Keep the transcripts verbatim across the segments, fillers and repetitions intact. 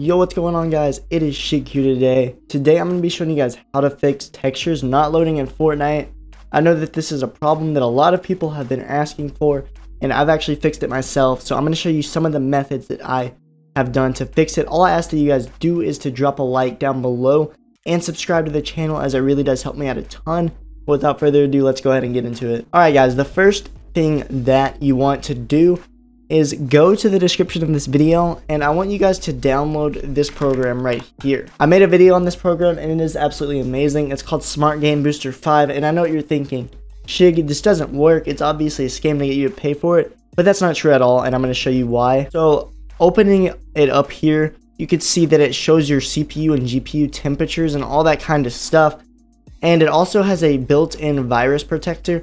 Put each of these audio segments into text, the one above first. Yo, what's going on, guys? It is Sshig today. Today I'm going to be showing you guys how to fix textures not loading in Fortnite. I know that this is a problem that a lot of people have been asking for, and I've actually fixed it myself. So I'm going to show you some of the methods that I have done to fix it. All I ask that you guys do is to drop a like down below and subscribe to the channel, as it really does help me out a ton. Without further ado, let's go ahead and get into it. Alright guys, the first thing that you want to do is go to the description of this video, and I want you guys to download this program right here. I made a video on this program and it is absolutely amazing. It's called Smart Game Booster five, and I know what you're thinking. Sshig, this doesn't work. It's obviously a scam to get you to pay for it, but that's not true at all, and I'm going to show you why. So opening it up here, you can see that it shows your C P U and G P U temperatures and all that kind of stuff, and it also has a built-in virus protector.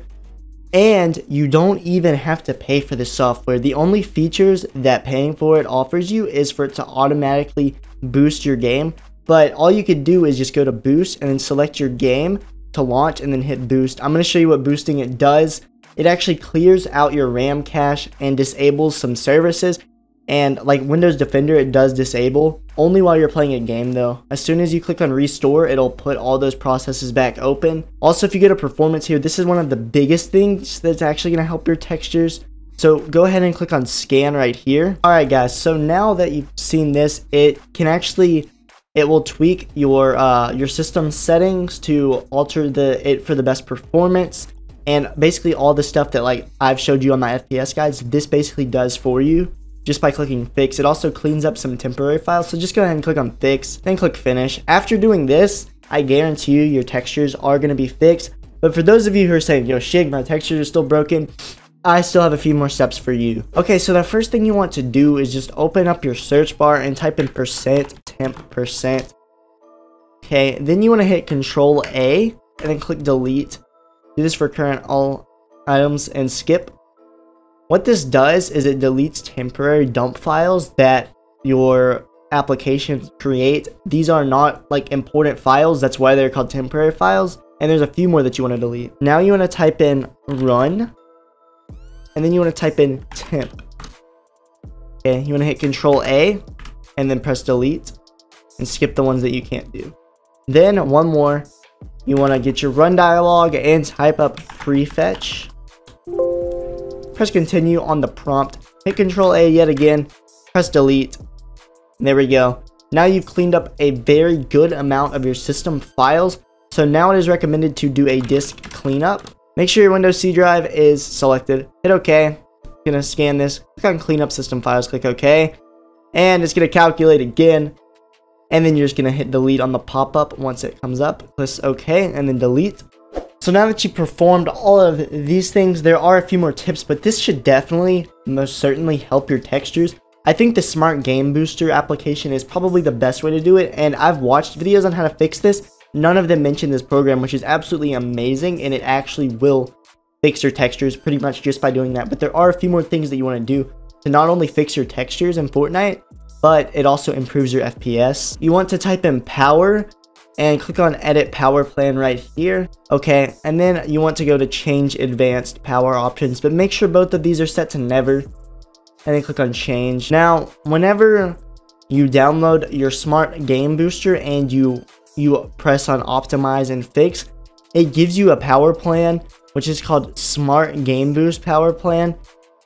And you don't even have to pay for the software. The only features that paying for it offers you is for it to automatically boost your game. But all you could do is just go to boost and then select your game to launch and then hit boost. I'm going to show you what boosting it does. It actually clears out your RAM cache and disables some services. And like Windows Defender, it does disable. Only while you're playing a game though. As soon as you click on restore, it'll put all those processes back open. Also, if you go to performance here, this is one of the biggest things that's actually going to help your textures. So go ahead and click on scan right here. Alright guys, so now that you've seen this, it can actually, it will tweak your uh, your system settings to alter the it for the best performance. And basically all the stuff that like I've showed you on my F P S guides, this basically does for you. Just by clicking fix. It also cleans up some temporary files, so just go ahead and click on fix, then click finish. After doing this, I guarantee you your textures are going to be fixed. But for those of you who are saying, yo Sshig, my textures are still broken, I still have a few more steps for you. Okay, so the first thing you want to do is just open up your search bar and type in percent temp percent. Okay, then you want to hit control A and then click delete. Do this for current all items and skip. What this does is it deletes temporary dump files that your applications create. These are not like important files, that's why they're called temporary files. And there's a few more that you want to delete. Now you want to type in run, and then you want to type in temp. Okay, you want to hit control A and then press delete and skip the ones that you can't do. Then one more, you want to get your run dialog and type up prefetch. Press continue on the prompt, hit control A yet again, press delete. There we go. Now you've cleaned up a very good amount of your system files. So now it is recommended to do a disk cleanup. Make sure your Windows C drive is selected. Hit OK. I'm gonna scan this. Click on clean up system files, click OK. And it's gonna calculate again. And then you're just gonna hit delete on the pop-up once it comes up. Press OK and then delete. So now that you performed all of these things, there are a few more tips, but this should definitely, most certainly help your textures. I think the Smart Game Booster application is probably the best way to do it, and I've watched videos on how to fix this. None of them mention this program, which is absolutely amazing, and it actually will fix your textures pretty much just by doing that. But there are a few more things that you want to do to not only fix your textures in Fortnite, but it also improves your F P S. You want to type in power and click on edit power plan right here. Okay, and then you want to go to change advanced power options, but make sure both of these are set to never, and then click on change. Now whenever you download your Smart Game Booster and you you press on optimize and fix, it gives you a power plan which is called Smart Game Boost power plan.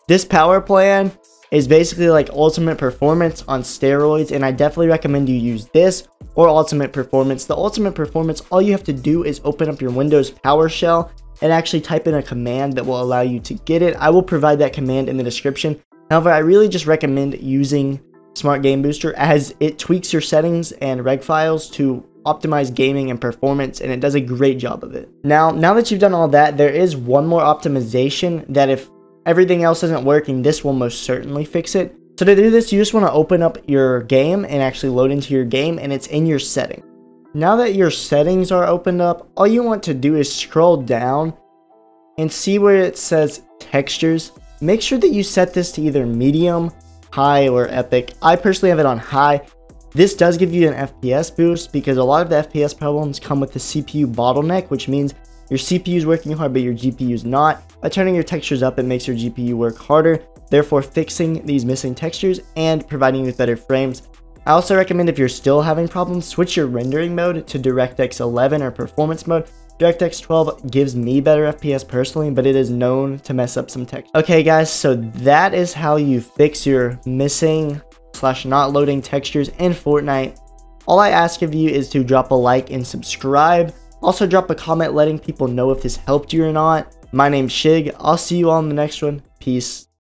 This power plan is basically like ultimate performance on steroids, and I definitely recommend you use this or ultimate performance. The ultimate performance, all you have to do is open up your Windows PowerShell and actually type in a command that will allow you to get it. I will provide that command in the description. However, I really just recommend using Smart Game Booster, as it tweaks your settings and reg files to optimize gaming and performance, and it does a great job of it. Now, now that you've done all that, there is one more optimization that if everything else isn't working, this will most certainly fix it. So to do this, you just want to open up your game and actually load into your game, and it's in your settings. Now that your settings are opened up, all you want to do is scroll down and see where it says textures. Make sure that you set this to either medium, high, or epic. I personally have it on high. This does give you an F P S boost, because a lot of the F P S problems come with the C P U bottleneck, which means your C P U is working hard but your G P U is not. By turning your textures up, it makes your G P U work harder, therefore fixing these missing textures and providing you with better frames. I also recommend if you're still having problems, switch your rendering mode to DirectX eleven or performance mode. DirectX twelve gives me better F P S personally, but it is known to mess up some text. Okay guys, so that is how you fix your missing slash not loading textures in Fortnite. All I ask of you is to drop a like and subscribe. Also drop a comment letting people know if this helped you or not. My name's Sshig. I'll see you all in the next one. Peace.